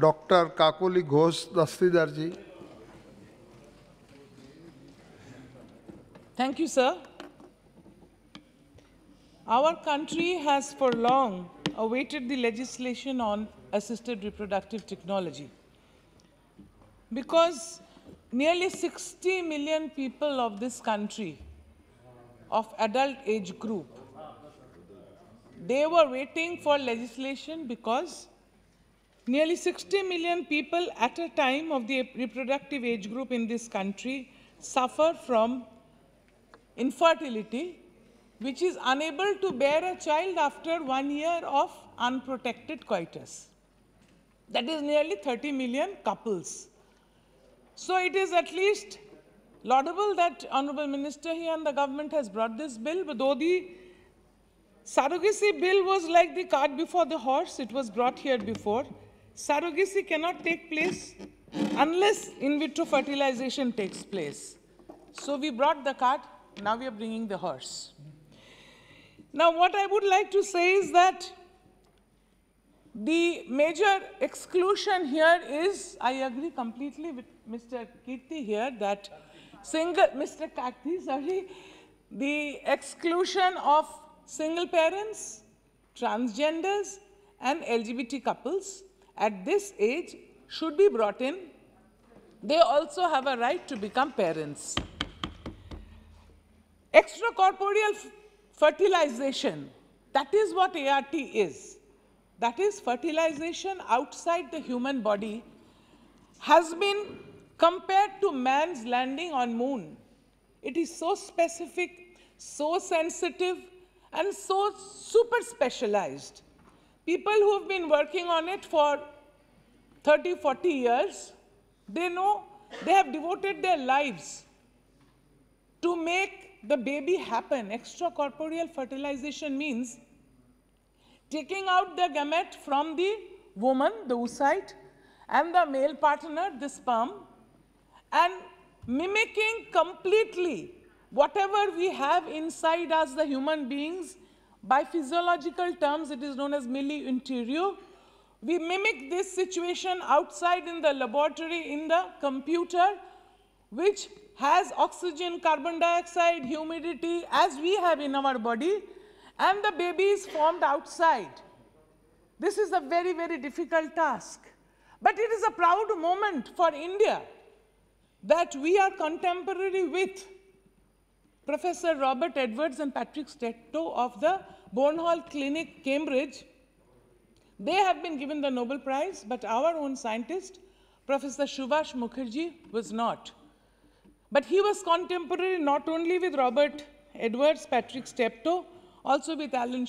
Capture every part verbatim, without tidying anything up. Doctor Kakoli Ghosh Dastidar ji. Thank you, sir. Our country has for long awaited the legislation on assisted reproductive technology because nearly sixty million people of this country of adult age group, they were waiting for legislation because nearly sixty million people at a time of the reproductive age group in this country suffer from infertility, which is unable to bear a child after one year of unprotected coitus. That is nearly thirty million couples. So it is at least laudable that Honorable Minister here and the government has brought this bill, but though the surrogacy bill was like the cart before the horse, it was brought here before. Surrogacy cannot take place unless in vitro fertilization takes place. So we brought the cart, now we are bringing the horse. Now what I would like to say is that the major exclusion here is, I agree completely with Mister Kirti here that single, Mister Kirti, sorry, the exclusion of single parents, transgenders and L G B T couples at this age should be brought in. They also have a right to become parents. Extracorporeal fertilization, that is what A R T is. That is, fertilization outside the human body has been compared to man's landing on moon. It is so specific, so sensitive, and so super specialized. People who have been working on it for thirty, forty years, they know they have devoted their lives to make the baby happen. Extracorporeal fertilization means taking out the gamete from the woman, the oocyte, and the male partner, the sperm, and mimicking completely whatever we have inside us, the human beings. By physiological terms, it is known as milieu interior. We mimic this situation outside in the laboratory, in the computer, which has oxygen, carbon dioxide, humidity, as we have in our body, and the baby is formed outside. This is a very, very difficult task. But it is a proud moment for India that we are contemporary with Professor Robert Edwards and Patrick Steptoe of the Bourne Hall Clinic, Cambridge. They have been given the Nobel Prize, but our own scientist, Professor Shubash Mukherjee, was not. But he was contemporary not only with Robert Edwards, Patrick Steptoe, also with Alan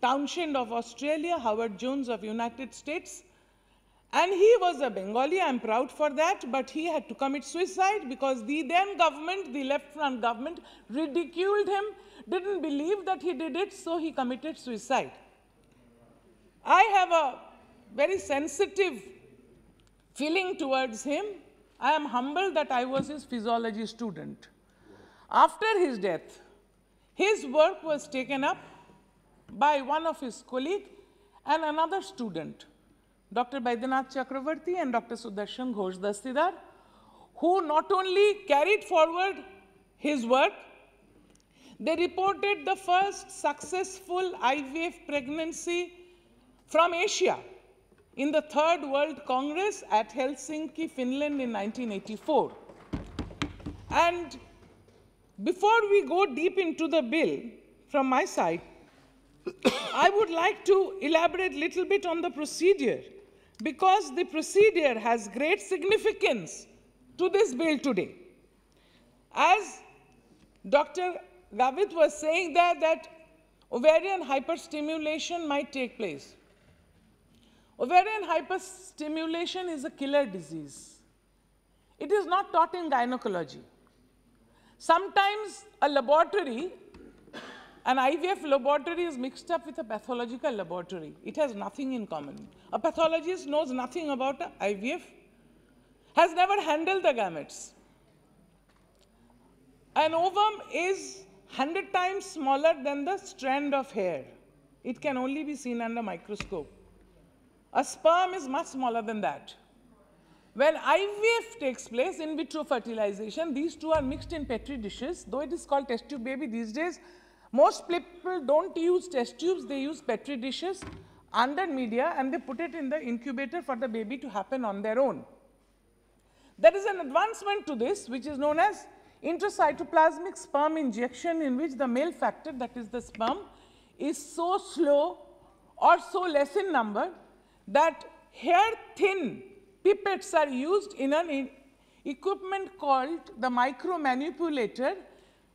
Townshend of Australia, Howard Jones of United States. And he was a Bengali, I'm proud for that, but he had to commit suicide because the then government, the left front government, ridiculed him, didn't believe that he did it, so he committed suicide. I have a very sensitive feeling towards him. I am humbled that I was his physiology student. After his death, his work was taken up by one of his colleagues and another student, Doctor Baidyanath Chakravarti and Doctor Sudarshan Ghosh Dastidar, who not only carried forward his work, they reported the first successful I V F pregnancy from Asia in the Third World Congress at Helsinki, Finland in nineteen eighty-four. And before we go deep into the bill, from my side, I would like to elaborate a little bit on the procedure, because the procedure has great significance to this bill today. As Doctor Gavith was saying there, that ovarian hyperstimulation might take place. Ovarian hyperstimulation is a killer disease. It is not taught in gynecology. Sometimes a laboratory, an I V F laboratory, is mixed up with a pathological laboratory. It has nothing in common. A pathologist knows nothing about I V F, has never handled the gametes. An ovum is one hundred times smaller than the strand of hair. It can only be seen under microscope. A sperm is much smaller than that. When I V F takes place, in vitro fertilization, these two are mixed in petri dishes, though it is called test tube baby these days. Most people don't use test tubes, they use petri dishes under media and they put it in the incubator for the baby to happen on their own. There is an advancement to this which is known as intracytoplasmic sperm injection, in which the male factor, that is the sperm, is so slow or so less in number that hair thin pipettes are used in an in equipment called the micromanipulator,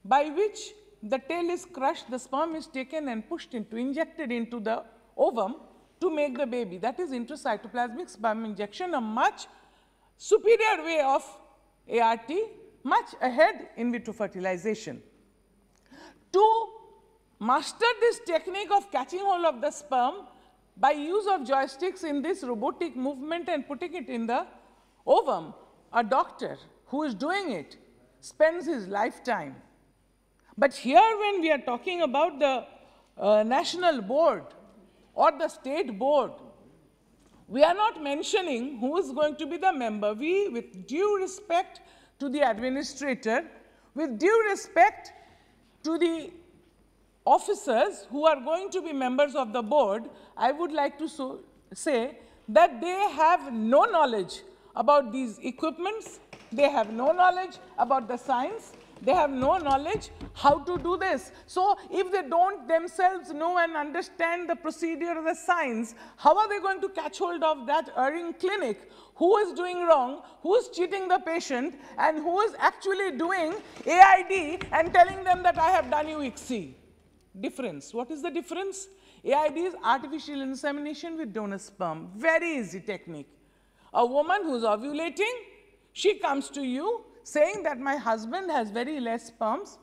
by which the tail is crushed, the sperm is taken and pushed into, injected into the ovum to make the baby. That is intracytoplasmic sperm injection, a much superior way of A R T, much ahead in vitro fertilization. To master this technique of catching hold of the sperm by use of joysticks in this robotic movement and putting it in the ovum, a doctor who is doing it spends his lifetime. But here when we are talking about the uh, national board or the state board, we are not mentioning who is going to be the member. We, with due respect to the administrator, with due respect to the officers who are going to be members of the board, I would like to so say that they have no knowledge about these equipments, they have no knowledge about the science, they have no knowledge how to do this. So if they don't themselves know and understand the procedure of the science, how are they going to catch hold of that erring clinic? Who is doing wrong, who is cheating the patient, and who is actually doing A I D and telling them that I have done U X C? Difference. What is the difference? A I D is artificial insemination with donor sperm. Very easy technique. A woman who is ovulating, she comes to you saying that my husband has very less sperms.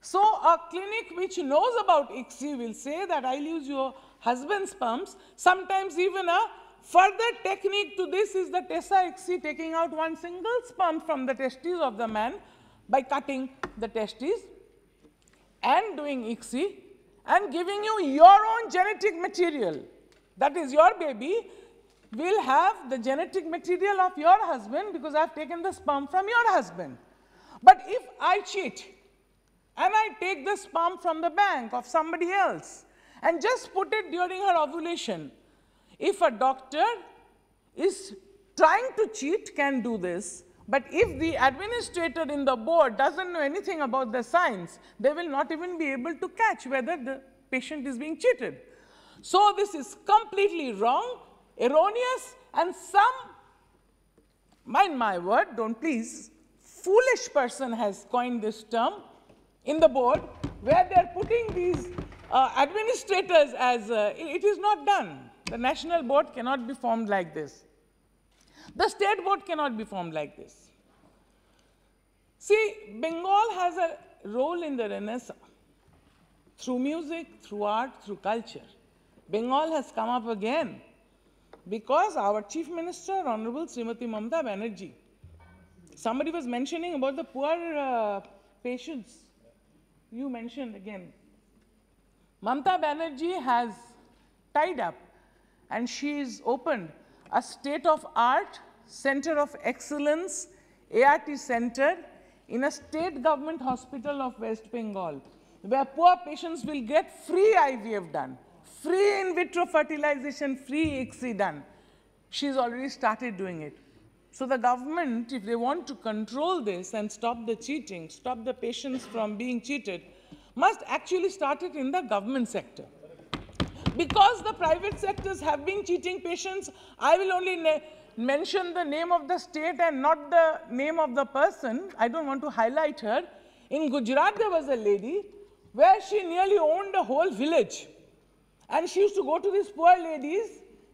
So a clinic which knows about I C S I will say that I'll use your husband's sperms. Sometimes even a further technique to this is the PESA I C S I, taking out one single sperm from the testes of the man by cutting the testes and doing I C S I and giving you your own genetic material. That is, your baby will have the genetic material of your husband because I have taken the sperm from your husband. But if I cheat and I take the sperm from the bank of somebody else and just put it during her ovulation, if a doctor is trying to cheat, can do this. But if the administrator in the board doesn't know anything about the science, they will not even be able to catch whether the patient is being cheated. So this is completely wrong, erroneous, and some, mind my word, don't please, foolish person has coined this term in the board, where they are putting these uh, administrators as, uh, it is not done. The national board cannot be formed like this. The state board cannot be formed like this. See, Bengal has a role in the Renaissance through music, through art, through culture. Bengal has come up again because our Chief Minister, Honorable Srimati Mamta Banerjee, somebody was mentioning about the poor uh, patients. You mentioned again. Mamta Banerjee has tied up and she is opened a state-of-art center of excellence, A R T center, in a state government hospital of West Bengal, where poor patients will get free I V F done, free in vitro fertilization, free I C S I done. She's already started doing it. So the government, if they want to control this and stop the cheating, stop the patients from being cheated, must actually start it in the government sector. Because the private sectors have been cheating patients, I will only mention the name of the state and not the name of the person. I don't want to highlight her. In Gujarat, there was a lady where she nearly owned a whole village. And she used to go to these poor ladies,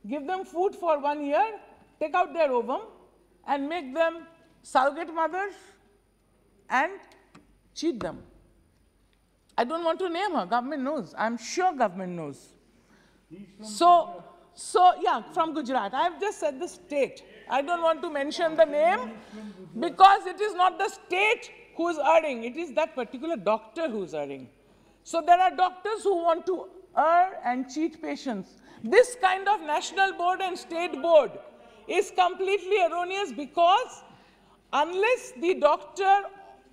give them food for one year, take out their ovum, and make them surrogate mothers and cheat them. I don't want to name her. Government knows. I'm sure government knows. So, so yeah, from Gujarat. I have just said the state. I don't want to mention the name because it is not the state who is erring. It is that particular doctor who is erring. So there are doctors who want to err and cheat patients. This kind of national board and state board is completely erroneous, because unless the doctor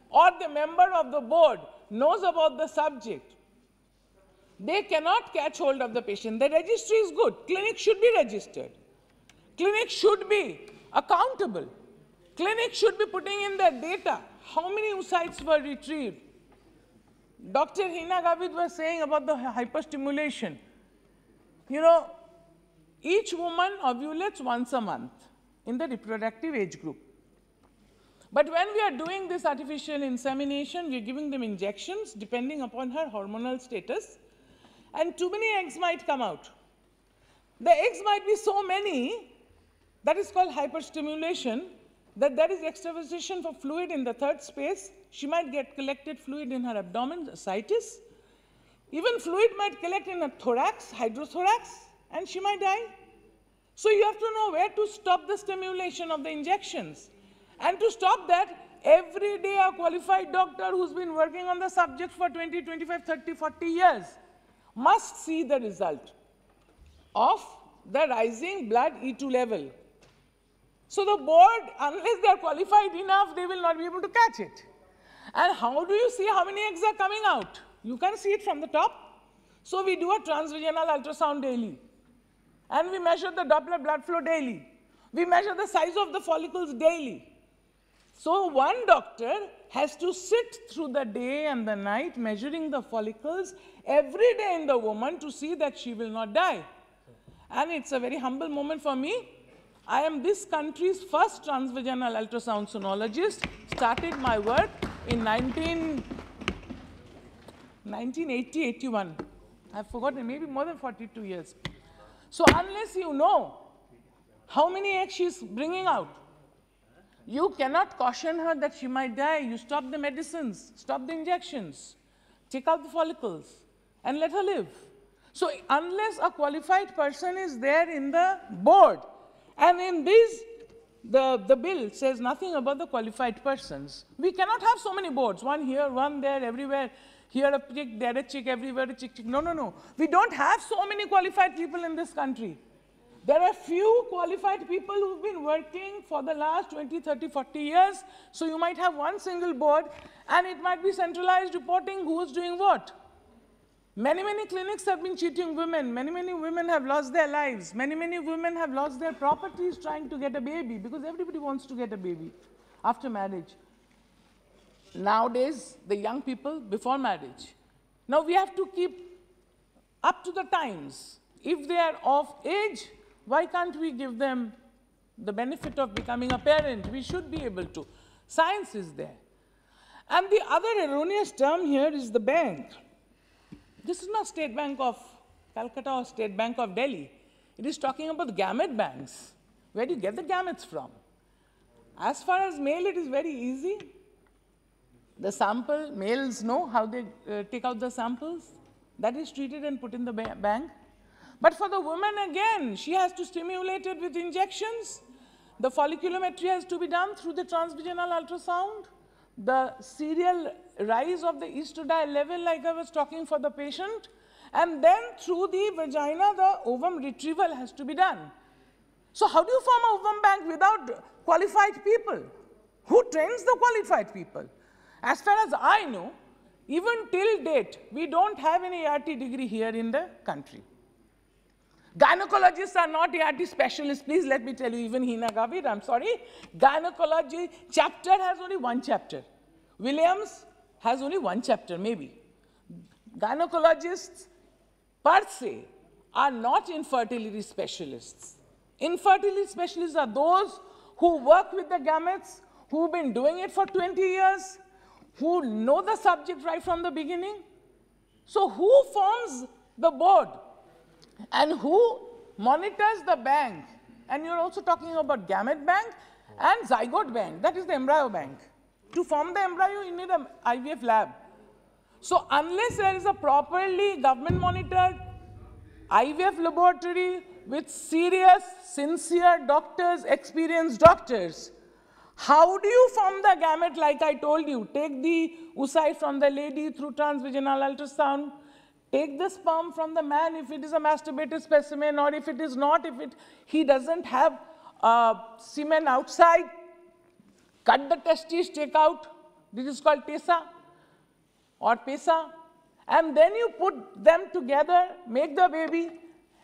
or the member of the board knows about the subject, they cannot catch hold of the patient. The registry is good. Clinic should be registered. Clinic should be accountable. Clinic should be putting in their data. How many oocytes were retrieved? Doctor Hina Gavid was saying about the hyperstimulation. You know, each woman ovulates once a month in the reproductive age group. But when we are doing this artificial insemination, we are giving them injections depending upon her hormonal status, and too many eggs might come out. The eggs might be so many, that is called hyperstimulation, that there is extravasation for fluid in the third space. She might get collected fluid in her abdomen, ascites. Even fluid might collect in her thorax, hydrothorax, and she might die. So you have to know where to stop the stimulation of the injections. And to stop that, every day a qualified doctor who's been working on the subject for twenty, twenty-five, thirty, forty years must see the result of the rising blood E two level. So the board, unless they are qualified enough, they will not be able to catch it. And how do you see how many eggs are coming out? You can see it from the top. So we do a transvaginal ultrasound daily. And we measure the Doppler blood flow daily. We measure the size of the follicles daily. So one doctor has to sit through the day and the night measuring the follicles every day in the woman to see that she will not die. And it's a very humble moment for me. I am this country's first transvaginal ultrasound sonologist. Started my work in nineteen eighty, eighty-one. I've forgotten, maybe more than forty-two years. So unless you know how many eggs she's bringing out, you cannot caution her that she might die. You stop the medicines, stop the injections, take out the follicles, and let her live. So unless a qualified person is there in the board, and in this, the, the bill says nothing about the qualified persons. We cannot have so many boards, one here, one there, everywhere. Here a chick, there a chick, everywhere a chick, chick. No, no, no. We don't have so many qualified people in this country. There are few qualified people who've been working for the last twenty, thirty, forty years. So you might have one single board, and it might be centralized reporting who's doing what. Many, many clinics have been cheating women. Many, many women have lost their lives. Many, many women have lost their properties trying to get a baby, because everybody wants to get a baby after marriage. Nowadays, the young people before marriage. Now we have to keep up to the times. If they are of age, why can't we give them the benefit of becoming a parent? We should be able to. Science is there. And the other erroneous term here is the bank. This is not State Bank of Calcutta or State Bank of Delhi. It is talking about gamete banks. Where do you get the gametes from? As far as male, it is very easy. The sample, males know how they uh, take out the samples. That is treated and put in the ba bank. But for the woman again, she has to stimulate it with injections. The folliculometry has to be done through the transvaginal ultrasound. The serial rise of the estradiol level, like I was talking for the patient. And then through the vagina, the ovum retrieval has to be done. So how do you form an ovum bank without qualified people? Who trains the qualified people? As far as I know, even till date, we don't have any A R T degree here in the country. Gynecologists are not A R T specialists. Please let me tell you, even Hina Gavid, I'm sorry. Gynecology chapter has only one chapter. Williams has only one chapter, maybe. Gynecologists, per se, are not infertility specialists. Infertility specialists are those who work with the gametes, who've been doing it for twenty years, who know the subject right from the beginning. So who forms the board? And who monitors the bank? And you're also talking about gamete bank and zygote bank, that is the embryo bank. To form the embryo, you need an I V F lab. So unless there is a properly government-monitored I V F laboratory with serious, sincere doctors, experienced doctors, how do you form the gamete like I told you? Take the oocyte from the lady through transvaginal ultrasound, Take the sperm from the man if it is a masturbated specimen, or if it is not, if it, he doesn't have uh, semen outside. Cut the testes, take out. This is called PESA or PESA. And then you put them together, make the baby.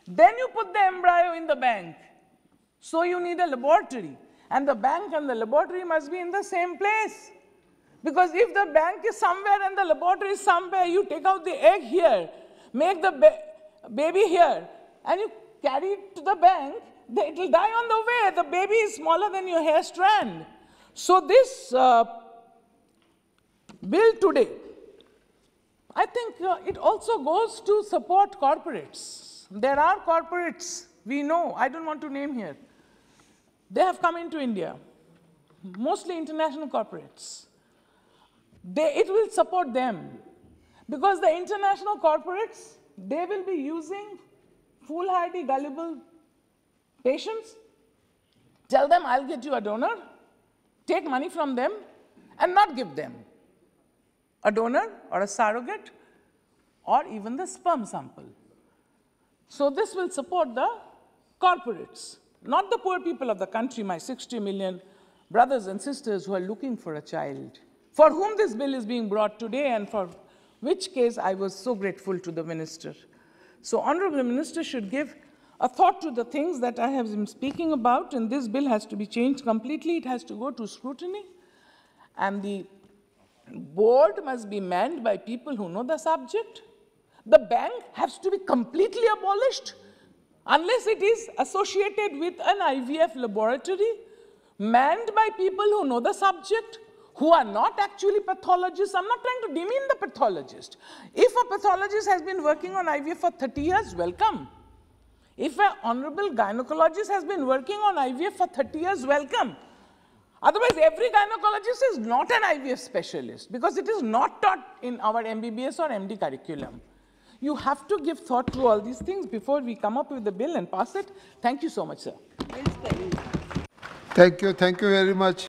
Then you put the embryo in the bank. So you need a laboratory. And the bank and the laboratory must be in the same place. Because if the bank is somewhere and the laboratory is somewhere, you take out the egg here, make the ba baby here, and you carry it to the bank, it will die on the way. The baby is smaller than your hair strand. So this uh, bill today, I think uh, it also goes to support corporates. There are corporates, we know, I don't want to name here. They have come into India, mostly international corporates. They, it will support them, because the international corporates, they will be using foolhardy, gullible patients. Tell them, I'll get you a donor, take money from them, and not give them a donor or a surrogate or even the sperm sample. So this will support the corporates, not the poor people of the country, my sixty million brothers and sisters who are looking for a child, for whom this bill is being brought today, and for which case I was so grateful to the minister. So Honorable Minister should give a thought to the things that I have been speaking about, and this bill has to be changed completely. It has to go to scrutiny, and the board must be manned by people who know the subject. The bank has to be completely abolished, unless it is associated with an I V F laboratory, manned by people who know the subject, who are not actually pathologists. I'm not trying to demean the pathologist. If a pathologist has been working on I V F for thirty years, welcome. If an honorable gynecologist has been working on I V F for thirty years, welcome. Otherwise, every gynecologist is not an I V F specialist, because it is not taught in our M B B S or M D curriculum. You have to give thought to all these things before we come up with the bill and pass it. Thank you so much, sir. Thank you. Thank you very much.